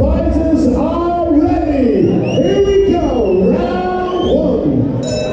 Fighters are ready. Here we go, round one.